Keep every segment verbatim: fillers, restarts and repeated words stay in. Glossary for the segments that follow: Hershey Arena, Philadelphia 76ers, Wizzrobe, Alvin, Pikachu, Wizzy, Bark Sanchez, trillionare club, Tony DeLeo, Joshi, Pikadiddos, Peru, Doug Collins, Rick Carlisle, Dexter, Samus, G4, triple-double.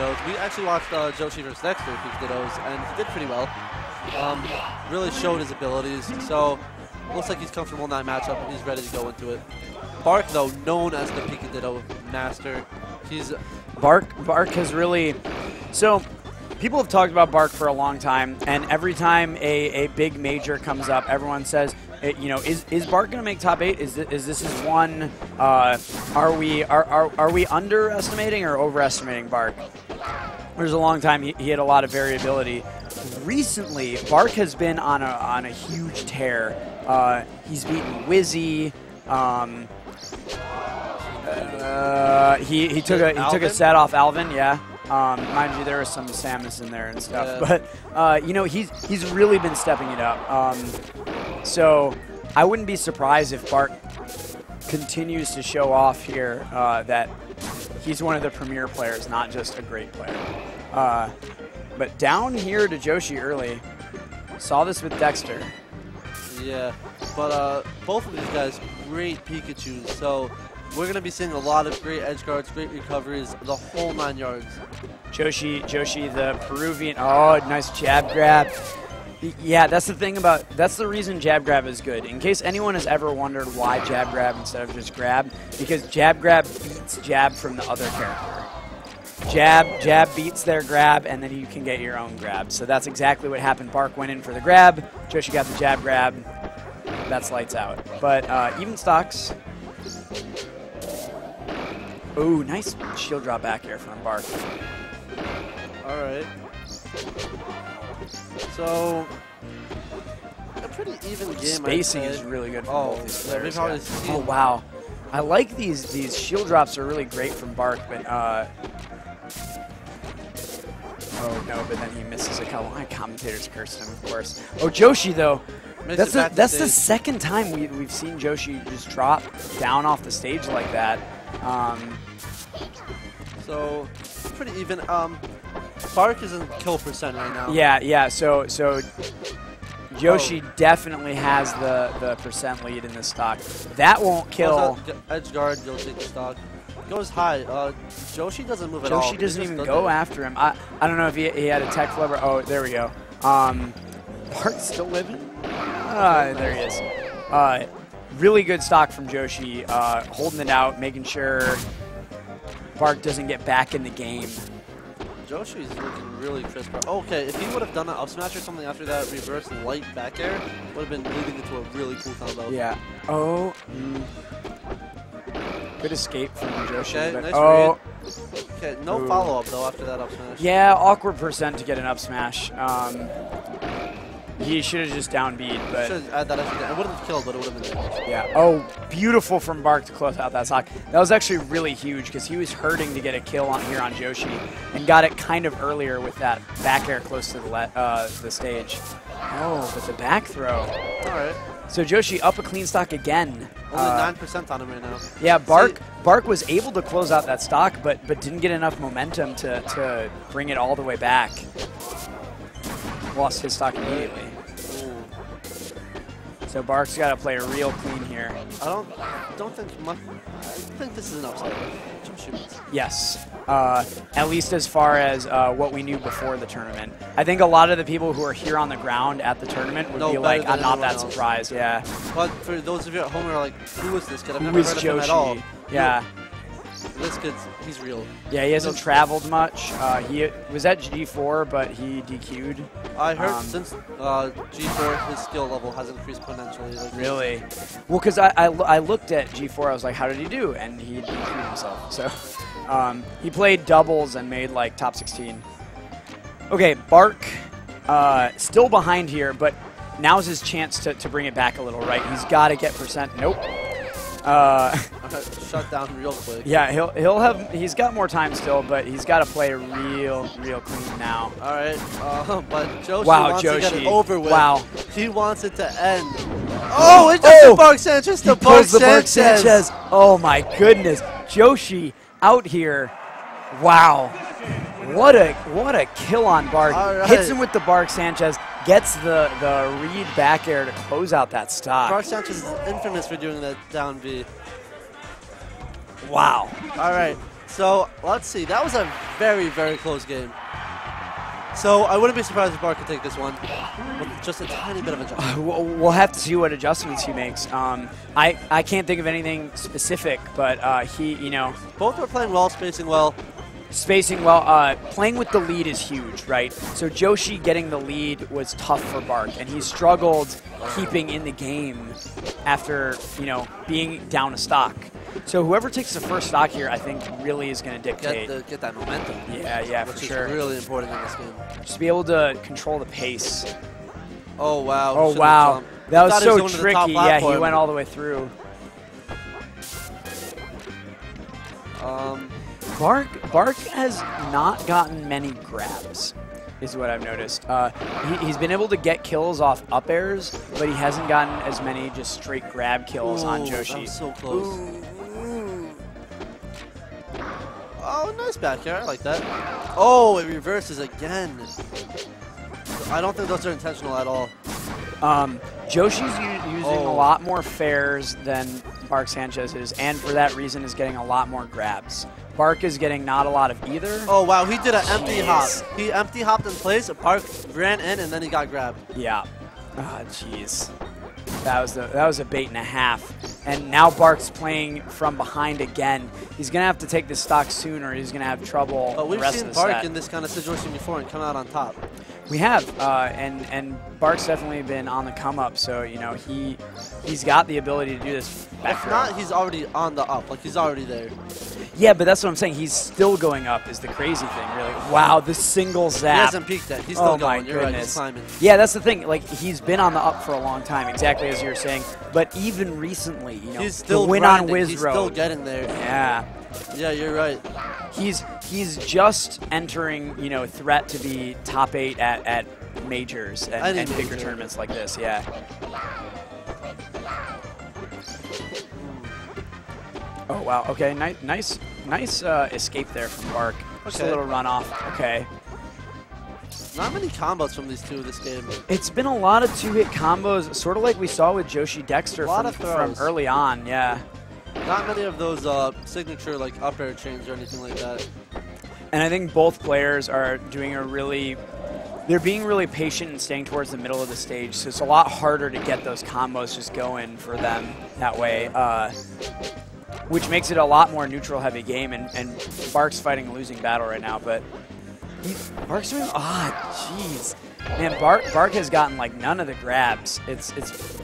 Pikadiddos. We actually watched uh, Joshi versus Dexter Pikadiddos, and he did pretty well. Um, really showed his abilities, so looks like he's comfortable in that matchup and he's ready to go into it. Bark, though, known as the Pikadiddo master, he's Bark. Bark has really so. People have talked about Bark for a long time, and every time a, a big major comes up, everyone says, you know, is, is Bark going to make top eight? Is, th is this is one? Uh, are we are, are are we underestimating or overestimating Bark? There's a long time he, he had a lot of variability. Recently, Bark has been on a on a huge tear. Uh, he's beaten Wizzy. Um, uh, he he took a he took a set off Alvin. Yeah. Um, mind you, there was some Samus in there and stuff, yeah. But uh, you know, he's he's really been stepping it up. Um, so I wouldn't be surprised if Bark continues to show off here uh, that he's one of the premier players, not just a great player. Uh, but down here to Joshi early, saw this with Dexter. Yeah, but uh, both of these guys, great Pikachus. So we're going to be seeing a lot of great edge guards, great recoveries, the whole nine yards. Joshi, Joshi, the Peruvian. Oh, nice jab grab. Yeah, that's the thing about, that's the reason jab grab is good. In case anyone has ever wondered why jab grab instead of just grab, because jab grab beats jab from the other character. Jab, jab beats their grab, and then you can get your own grab. So that's exactly what happened. Bark went in for the grab. Joshi got the jab grab. That's lights out. But uh, even stocks. Ooh, nice shield drop back air from Bark. Alright. So, a pretty even game. Spacing is really good for oh, both these players. Yeah. Oh, wow. I like these. These shield drops are really great from Bark, but... Uh, oh, no, but then he misses a couple. My commentators cursed him, of course. Oh, Joshi, though. That's, a, that's the second time we, we've seen Joshi just drop down off the stage like that. Um, so it's pretty even. Um, Bark is in kill percent right now. Yeah, yeah. So so Joshi oh. definitely has the the percent lead in this stock. That won't kill. Edge guard, you'll take the stock. Goes high. Uh, Joshi doesn't move at Joshi all. Joshi doesn't even go it. after him. I I don't know if he, he had a tech flubber. Oh, there we go. Um, Bark's still living. Uh, there he is. Uh, really good stock from Joshi, uh, holding it out, making sure Bark doesn't get back in the game. Joshi's looking really crisp. Okay, if he would have done an up smash or something after that reverse light back air, would have been leading into a really cool combo. Yeah. Oh. Mm. Good escape from Joshi. Okay, nice oh. read. Okay, no Ooh. follow up though after that up smash. Yeah, awkward percent to get an up smash. Um, He should have just down beat, but should have, that it wouldn't have killed, but it would have been damage. Yeah. Oh, beautiful from Bark to close out that stock. That was actually really huge because he was hurting to get a kill on here on Joshi, and got it kind of earlier with that back air close to the le uh, the stage. Oh, but the back throw. All right. So Joshi up a clean stock again. Only uh, nine percent on him right now. Yeah, Bark See? Bark was able to close out that stock, but but didn't get enough momentum to to bring it all the way back. Lost his stock immediately. So Bark's got to play real clean here. I don't, don't think much. I think this is an upside. Yes, uh, at least as far as uh, what we knew before the tournament. I think a lot of the people who are here on the ground at the tournament would no, be like, I'm not that else. surprised. Yeah. But for those of you at home who are like, who is this kid? I've never heard of him at all. Yeah. This kid's, he's real. Yeah, he hasn't traveled much. Uh, he was at G four, but he D Q'd. I heard um, since uh, G four, his skill level has increased exponentially. Like really? Well, because I, I, I looked at G four, I was like, how did he do? And he D Q'd himself. So um, he played doubles and made like top sixteen. Okay, Bark uh, still behind here, but now's his chance to, to bring it back a little, right? He's got to get percent. Nope. Uh, shut down real quick. Yeah, he'll he'll have he's got more time still, but he's got to play real real clean now. All right, uh, but Joshi wow, wants Joshi. to get it over with. Wow, he wants it to end. Oh, it's oh, the Bark Sanchez. The Bark Sanchez. the Bark Sanchez. Oh my goodness, Joshi out here. Wow, what a what a kill on Bark. Right. Hits him with the Bark Sanchez. Gets the, the read back air to close out that stock. Bark Sanchez is infamous for doing that down B. Wow. All right. So, let's see. That was a very, very close game. So, I wouldn't be surprised if Bark could take this one with just a tiny bit of adjustment. We'll have to see what adjustments he makes. Um, I, I can't think of anything specific, but uh, he, you know... Both were playing well, spacing well. Spacing well. Uh, playing with the lead is huge, right? So, Joshi getting the lead was tough for Bark, and he struggled keeping in the game after, you know, being down a stock. So whoever takes the first stock here, I think, really is going to dictate. Get, the, get that momentum. Yeah, yeah, for sure. Which is really important in this game. Just be able to control the pace. Oh, wow. Oh, wow. That was so tricky. Yeah, he went all the way through. Um, Bark, Bark has not gotten many grabs, is what I've noticed. Uh, he, he's been able to get kills off up airs, but he hasn't gotten as many just straight grab kills. Ooh, on Joshi. That was so close. Ooh. Oh, nice back air. I like that. Oh, it reverses again. I don't think those are intentional at all. Um, Joshi's using oh. a lot more fairs than Bark Sanchez is, and for that reason is getting a lot more grabs. Bark is getting not a lot of either. Oh, wow. He did an Jeez. empty hop. He empty hopped in place. Bark ran in, and then he got grabbed. Yeah. Ah, oh, jeez. That was, the, that was a bait and a half. And now Bark's playing from behind again. He's going to have to take this stock soon or he's going to have trouble. But we've seen Bark in this kind of situation before and come out on top. We have. Uh, and, and Bark's definitely been on the come up. So, you know, he, he's got the ability to do this. If not, he's already on the up. Like, he's already there. Yeah, but that's what I'm saying. He's still going up is the crazy thing, really. Wow, the single zap. He hasn't peaked that. He's still oh going. You're right, he's climbing. Yeah, that's the thing. Like, he's been on the up for a long time, exactly as you were saying. But even recently, you know, he's still the win grinding. on Wizzrobe. He's still getting there. Yeah. Yeah, you're right. He's he's just entering, you know, threat to be top eight at, at majors and, and bigger major. tournaments like this. Yeah. Oh, wow. Okay, nice nice, nice uh, escape there from Bark. Just okay. a little runoff. Okay. Not many combos from these two this game. It's been a lot of two-hit combos, sort of like we saw with Joshi Dexter from, from early on. Yeah. Not many of those uh, signature, like, up air chains or anything like that. And I think both players are doing a really... They're being really patient and staying towards the middle of the stage, so it's a lot harder to get those combos just going for them that way. Uh, Which makes it a lot more neutral-heavy game, and, and Bark's fighting a losing battle right now, but he's, Bark's doing... Ah, oh, jeez. Man, Bark, Bark has gotten, like, none of the grabs. It's... it's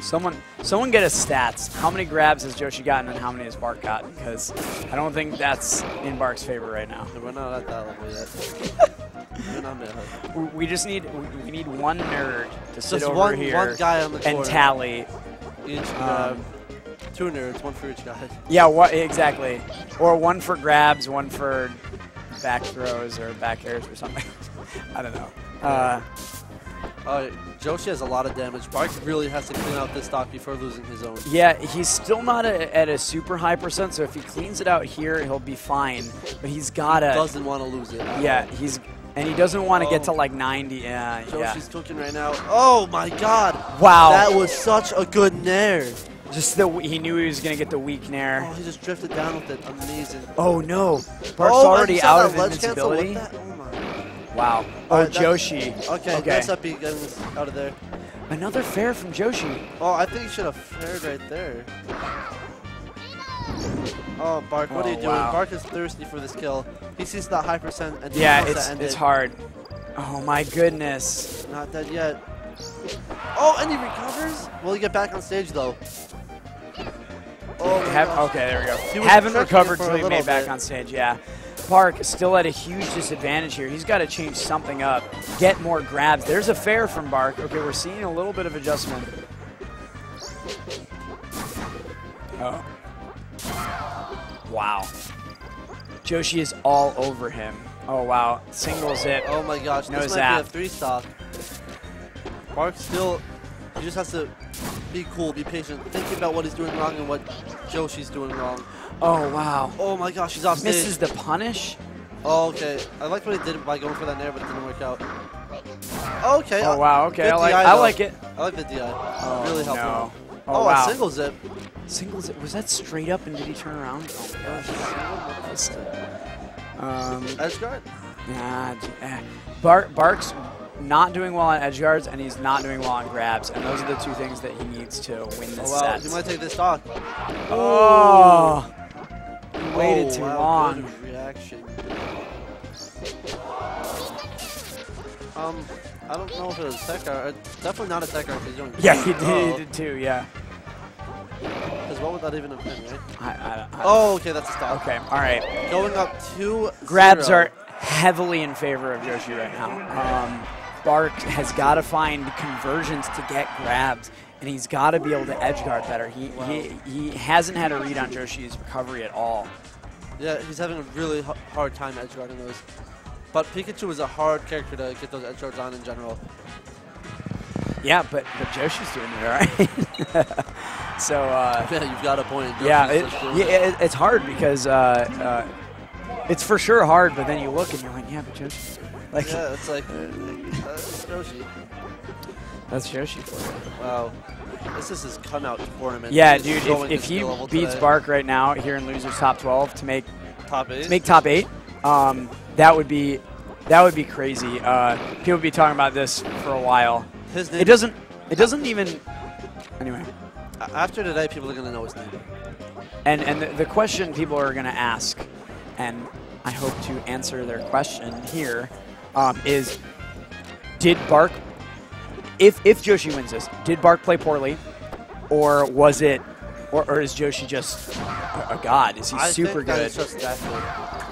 someone someone get us stats. How many grabs has Joshi gotten, and how many has Bark gotten? Because I don't think that's in Bark's favor right now. We're not at that level yet. We're not we just need we need one nerd to sit just over one, here one guy on the and tally. Each um, Two nerds, one for each guy. Yeah, what exactly. Or one for grabs, one for back throws or back airs or something. I don't know. Uh, uh, Joshi has a lot of damage. Bark really has to clean out this stock before losing his own. Yeah, he's still not a, at a super high percent, so if he cleans it out here, he'll be fine. But he's got to... Doesn't want to lose it. Yeah, know. he's... And he doesn't want to oh. get to like ninety. Yeah, Joshi's yeah. cooking right now. Oh, my God. Wow. That was such a good nair. Just the he knew he was gonna get the weak nair. Oh, he just drifted down with it. Amazing. Oh no, Bark's oh, already out of invincibility. Oh my. Wow. Oh right, Joshi. Okay, okay. Nice up, he got out of there. Another fair from Joshi. Oh, I think he should have faired right there. Oh, Bark, what oh, are you doing? Wow. Bark is thirsty for this kill. He sees that high percent and he yeah, it's it's it. hard. Oh my goodness. Not dead yet. Oh, and he recovers. Will he get back on stage though? Oh, Have, okay, there we go. Haven't recovered until he made back on stage, yeah. Bark still at a huge disadvantage here. He's got to change something up, get more grabs. There's a fair from Bark. Okay, we're seeing a little bit of adjustment. Oh. Wow. Joshi is all over him. Oh, wow. Single zip. Oh, my gosh. No this zap. Might be a three-stock. Bark still... He just has to... Be cool, be patient. Think about what he's doing wrong and what Joshi's doing wrong. Oh, wow. Oh, my gosh, he's off stage. Misses the punish? Oh, okay. I liked what he did by going for that nair, but it didn't work out. Okay. Oh, wow, okay. I like, I like it. I like the D I. Oh, really helpful. No. Oh, oh wow. A single zip. Singles, was that straight up and did he turn around? Oh my gosh, that's the, um, edge guard? Nah, eh. Bark, Bark's not doing well on edge guards and he's not doing well on grabs, and those are the two things that he needs to win this oh, wow. set. You might take this stock. Oh! He waited oh, too wow. long. Good reaction. Um, I don't know if it was a tech guard. Definitely not a tech guard. Yeah, he did, oh. he did too, yeah. Because what would that even have been, right? I, I, I, oh, okay, that's a stop. Okay, all right. Going up two Grabs zero. are heavily in favor of Joshi right now. Um, Bark has got to find conversions to get grabs, and he's got to be able to edge guard better. He, wow. he, he hasn't had a read on Joshi's recovery at all. Yeah, he's having a really hard time edge guarding those. But Pikachu is a hard character to get those edge guards on in general. Yeah, but, but Joshi's doing it, right? So, uh, yeah, you've got a point. Yeah, it, yeah it, it's hard because uh, uh, it's for sure hard, but then you look and you're like, yeah, but Joshi. Like, yeah, it's like, uh, that's Joshi. That's Joshi for you. Wow. This is his come out tournament. Yeah, He's dude, if, if he beats today. Bark right now here in Losers Top twelve to make Top eight, to make top eight um, that would be that would be crazy. Uh, people would be talking about this for a while. His name it doesn't, it doesn't even, anyway. After today, people are going to know his name. And, and the, the question people are going to ask, and I hope to answer their question here, um, is did Bark, if, if Joshi wins this, did Bark play poorly? Or was it, or, or is Joshi just a, a god? Is he I super good? Just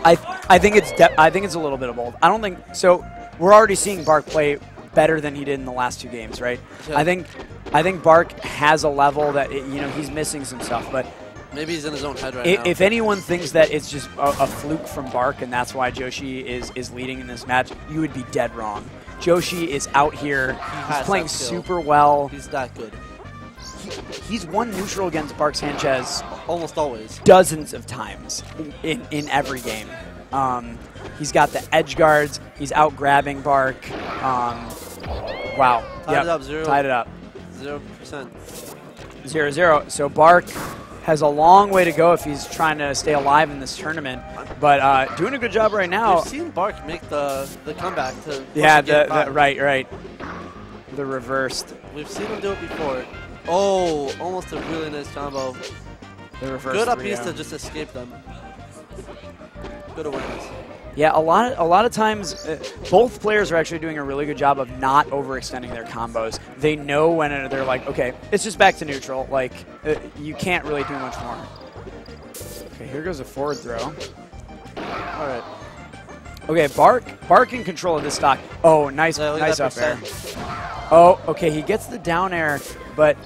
I, th I think it's de I think it's a little bit of both. I don't think, so we're already seeing Bark play better than he did in the last two games, right? Yeah. I think... I think Bark has a level that, it, you know, he's missing some stuff, but... Maybe he's in his own head right now. If anyone thinks that it's just a, a fluke from Bark and that's why Joshi is, is leading in this match, you would be dead wrong. Joshi is out here. He he's playing super well. He's that good. He, he's won neutral against Bark Sanchez... Almost always. Dozens of times in, in every game. Um, he's got the edge guards. He's out grabbing Bark. Um, wow. Tied yep. it up, zero. Tied it up. Zero percent. Zero zero. So Bark has a long way to go if he's trying to stay alive in this tournament, but uh, doing a good job right now. We've seen Bark make the the comeback to yeah, the, the right, right. The reversed. We've seen him do it before. Oh, almost a really nice combo. The reverse. Good up piece to just escape them. Good awareness. Yeah, a lot, a lot of times, uh, both players are actually doing a really good job of not overextending their combos. They know when it, they're like, okay, it's just back to neutral. Like, uh, you can't really do much more. Okay, here goes a forward throw. All right. Okay, Bark, Bark in control of this stock. Oh, nice, yeah, nice up air. Oh, okay, he gets the down air, but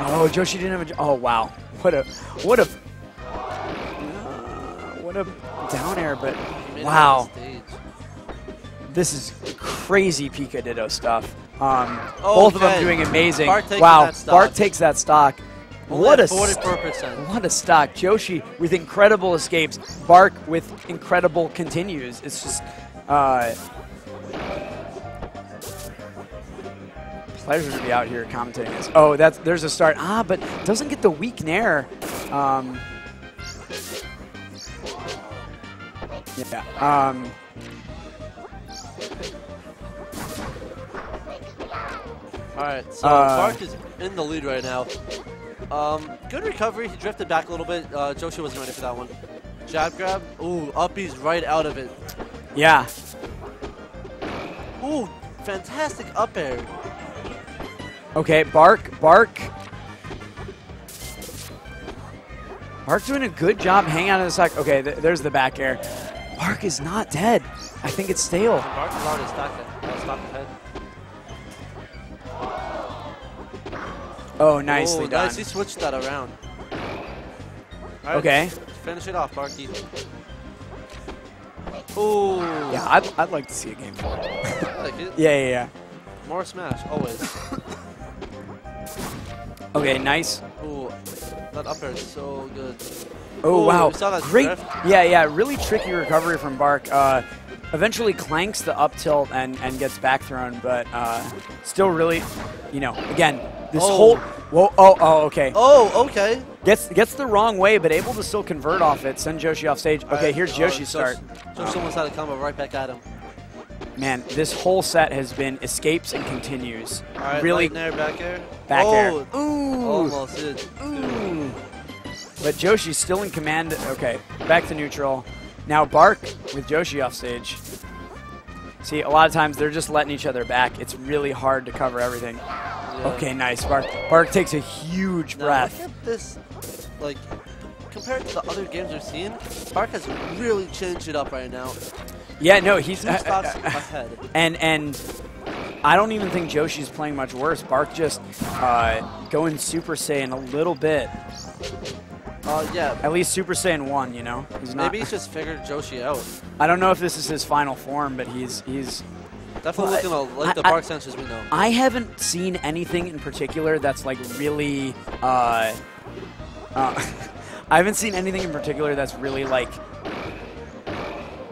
oh, Joshi didn't have a. Oh, wow, what a, what a, uh, what a down air, but. Wow. This is crazy Pikadiddo stuff. Um, okay. Both of them doing amazing. Bark wow, Bark takes that stock. What a, st what a stock. Joshi with incredible escapes. Bark with incredible continues. It's just uh, pleasure to be out here commentating this. Oh, that's, there's a start. Ah, but doesn't get the weak nair. Um, Yeah. Um, All right. So uh, Bark is in the lead right now. Um, good recovery. He drifted back a little bit. Uh, Joshi wasn't ready for that one. Jab grab. Ooh, upbeat's right out of it. Yeah. Ooh, fantastic up air. Okay, Bark. Bark. Bark doing a good job hanging out of the stock. Okay, th there's the back air. Bark is not dead. I think it's stale. Bark is already stock ahead. Oh, nicely oh, done. Nice. He switched that around. Right, okay. Finish it off, Barky. Ooh. Yeah, I'd, I'd like to see a game more. Like it? Yeah, yeah, yeah. More smash, always. Okay, nice. Ooh, that up air is so good. Oh, ooh, wow. Great. Drift. Yeah, yeah. Really tricky recovery from Bark. Uh, eventually clanks the up tilt and, and gets back thrown, but uh, still really, you know, again, this oh. whole. Whoa, oh, oh, okay. Oh, okay. Gets gets the wrong way, but able to still convert off it. Send Joshi off stage. Okay, right, here's Joshi's start. Joshi almost had a combo right back at him. Man, this whole set has been escapes and continues. All right, really there, back air. Back oh, air. Ooh. Almost it. Ooh. But Joshi's still in command. Okay, back to neutral. Now Bark with Joshi off stage. See, a lot of times they're just letting each other back. It's really hard to cover everything. Yeah. Okay, nice. Bark Bark takes a huge now breath. Look at this, like, compared to the other games we've seen, Bark has really changed it up right now. Yeah, no, he's uh, uh, ahead. And and I don't even think Joshi's playing much worse. Bark just uh, going Super Saiyan a little bit. Uh, yeah. At least Super Saiyan one, you know. He's not. Maybe he's just figured Joshi out. I don't know if this is his final form, but he's he's definitely well, looking like I, the I, Bark Sanchez we know. I haven't seen anything in particular that's like really. Uh, uh, I haven't seen anything in particular that's really like.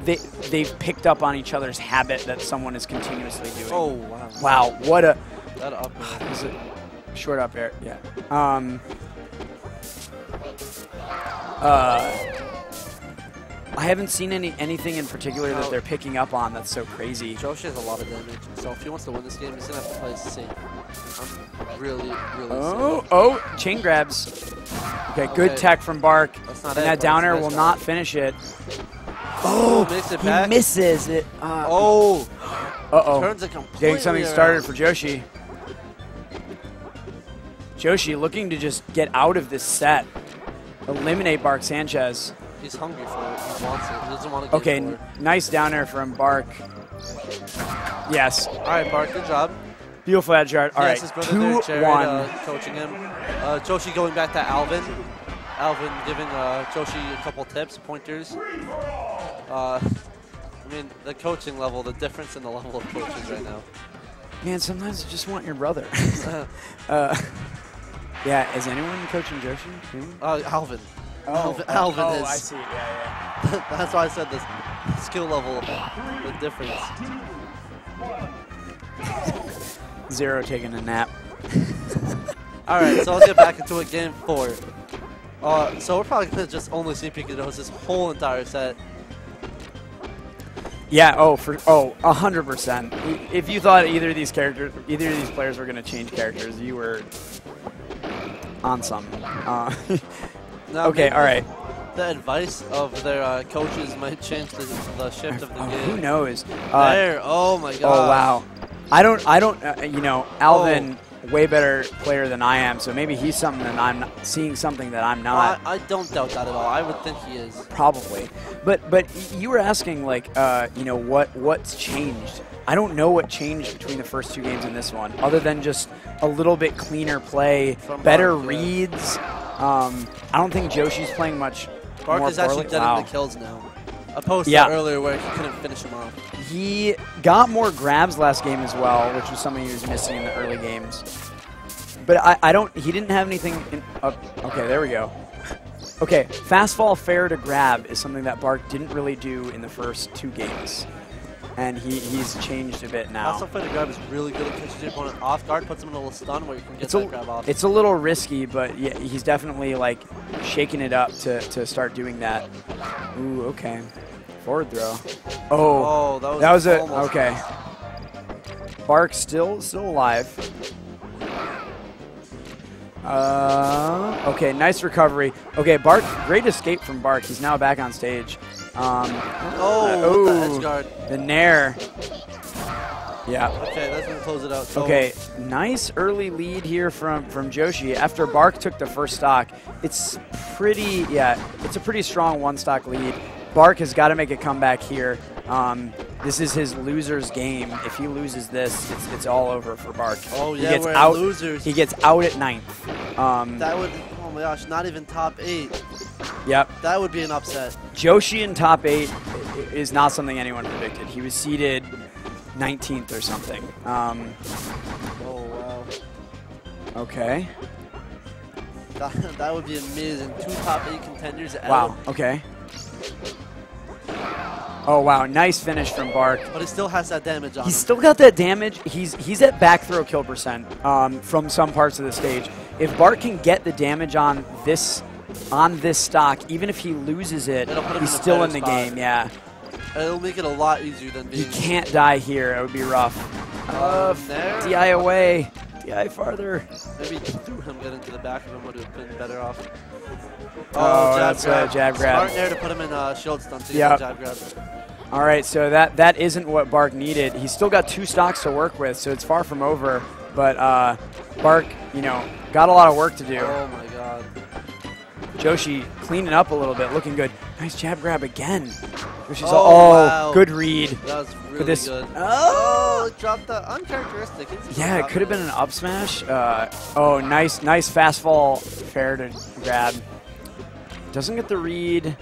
They, they've picked up on each other's habit that someone is continuously doing. Oh, wow. Wow, what a... That up air. Is it short up air, yeah. Um, uh, I haven't seen any anything in particular that they're picking up on that's so crazy. Joshi has a lot of damage, so if he wants to win this game, he's going to have to play safe. I'm really, really oh, safe. Oh, chain grabs. Okay, okay, good tech from Bark. That's not and that down air will not finish it. Oh, oh it he back. misses it. Uh, oh. Uh-oh. Turns it completely Getting something around. started for Joshi. Joshi looking to just get out of this set. Eliminate Bark Sanchez. He's hungry for it. He wants it. He doesn't want to get Okay, n nice down air from Bark. Yes. All right, Bark, good job. Beautiful edge guard. All yes, right, two one. Uh, coaching him. Uh, Joshi going back to Alvin. Alvin giving uh, Joshi a couple tips, pointers. Uh, I mean, the coaching level, the difference in the level of coaches right now. Man, sometimes you just want your brother. uh, yeah, is anyone coaching Joshi? Uh, Alvin. Oh, Alvin, uh, Alvin oh, is. Oh, I see. Yeah, yeah. That's why I said this skill level, the difference. Zero taking a nap. All right, so let's get back into a game four. Uh, so we're probably going to just only see Pikadiddos this whole entire set. Yeah. Oh, for oh, a hundred percent. If you thought either of these characters, either of these players were gonna change characters, you were on something. Uh, okay. All right. The advice of their uh, coaches might change the, the shift of the oh, game. Who knows? Uh, there. Oh my God. Oh wow. I don't. I don't. Uh, you know, Alvin. Oh. Way better player than I am, so maybe he's something that I'm not seeing something that I'm not. Well, I, I don't doubt that at all. I would think he is. Probably, but but you were asking like uh, you know what what's changed. I don't know what changed between the first two games and this one, other than just a little bit cleaner play, From better Bark, reads. Yeah. Um, I don't think Joshi's playing much. Bark more is actually dead wow. in the kills now. I posted yeah. earlier where he couldn't finish him off. He got more grabs last game as well, which was something he was missing in the early games. But I, I don't, he didn't have anything in, uh, okay, there we go. Okay, fastfall fair to grab is something that Bark didn't really do in the first two games. And he, he's changed a bit now. Fastfall fair to grab is really good at catching your opponent off guard, puts him in a little stun where you can get it's that a, grab off. It's a little risky, but yeah, he's definitely like shaking it up to, to start doing that. Ooh, okay. Forward throw. Oh, oh that was, that was a okay. Fast. Bark still still alive. Uh, okay, nice recovery. Okay, Bark, great escape from Bark. He's now back on stage. Um, oh, uh, ooh, the edge guard. The nair. Yeah. Okay, that's gonna close it out. So okay, nice early lead here from from Joshi. After Bark took the first stock, it's pretty yeah, it's a pretty strong one stock lead. Bark has got to make a comeback here. Um, this is his loser's game. If he loses this, it's, it's all over for Bark. Oh yeah, he gets we're out, losers. He gets out at ninth. Um, that would, oh my gosh, not even top eight. Yep. That would be an upset. Joshi in top eight is not something anyone predicted. He was seeded nineteenth or something. Um, oh wow. Okay. That, that would be amazing. Two top eight contenders. Wow. Out. Okay. Oh wow, nice finish from Bark. But he still has that damage on him. He's still got that damage. He's he's at back throw kill percent um, from some parts of the stage. If Bark can get the damage on this on this stock, even if he loses it, he's still in the game, yeah. It'll make it a lot easier than being... He can't die here. It would be rough. Uh, D I away. D I farther. Maybe threw him good into the back of him would have been better off. Oh, oh jab that's grab. Right, jab grab. Smart there to put him in uh, shield stun to yep. jab grab. All right, so that, that isn't what Bark needed. He's still got two stocks to work with, so it's far from over. But uh, Bark, you know, got a lot of work to do. Oh, my God. Joshi cleaning up a little bit, looking good. Nice jab grab again. Which is oh, all, wow. good read. That was really this, good. Oh, oh dropped the uncharacteristic. Yeah, it could have been an up smash. Uh, oh, nice, nice fast fall fair to grab. Doesn't get the read.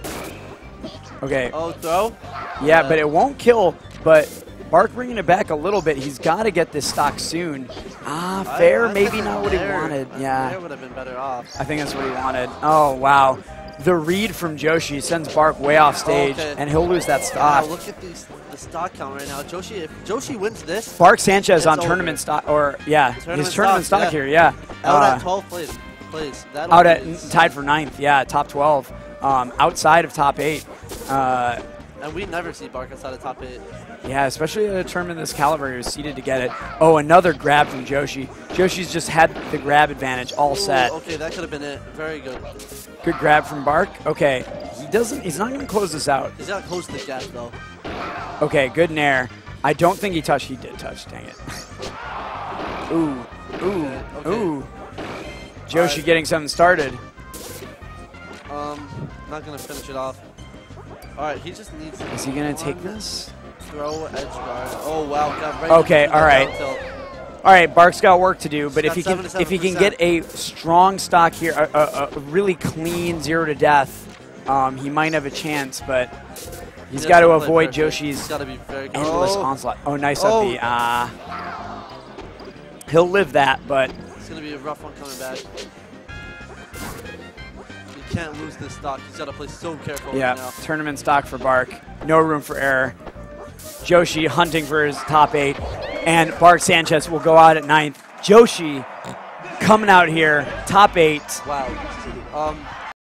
Okay. Oh, throw? Yeah, uh, but it won't kill, but Bark bringing it back a little bit. He's got to get this stock soon. Ah, fair, I, I maybe not what there. he wanted. I yeah. Fair would have been better off. I think that's what he wanted. Oh, wow. The read from Joshi sends Bark way off stage, oh, okay. and he'll lose that stock. Wow, look at these, the stock count right now. Joshi, if Joshi wins this, Bark Sanchez on tournament stock, or yeah, tournament his tournament stock, stock yeah. here, yeah. Out uh, at twelfth place, place. Out at tied for ninth, yeah, top twelve, um, outside of top eight. Uh, and we never see Bark outside of top eight. Yeah, especially at a tournament this caliber, he was seeded to get it. Oh, another grab from Joshi. Joshi's just had the grab advantage all set. Ooh, okay, that could have been it. Very good. Good grab from Bark. Okay, he doesn't. He's not going to close this out. He's not close this gap though. Okay, good nair. I don't think he touched. He did touch. Dang it. Ooh, ooh, okay, okay. ooh. Joshi right. getting something started. Um, not going to finish it off. All right, he just needs. Is he going to take this? Throw edge guard. Oh wow! Got right okay. All right. All right. Bark's got work to do, but if he can, if he can get a strong stock here, a, a, a really clean zero to death, um, he might have a chance. But he's got to avoid Joshi's endless onslaught. Oh, nice up the. Uh, he'll live that, but it's gonna be a rough one coming back. You can't lose this stock. He's got to play so careful. Yeah. Right now. Tournament stock for Bark. No room for error. Joshi hunting for his top eight, and Bark Sanchez will go out at ninth. Joshi coming out here, top eight. Wow. Um,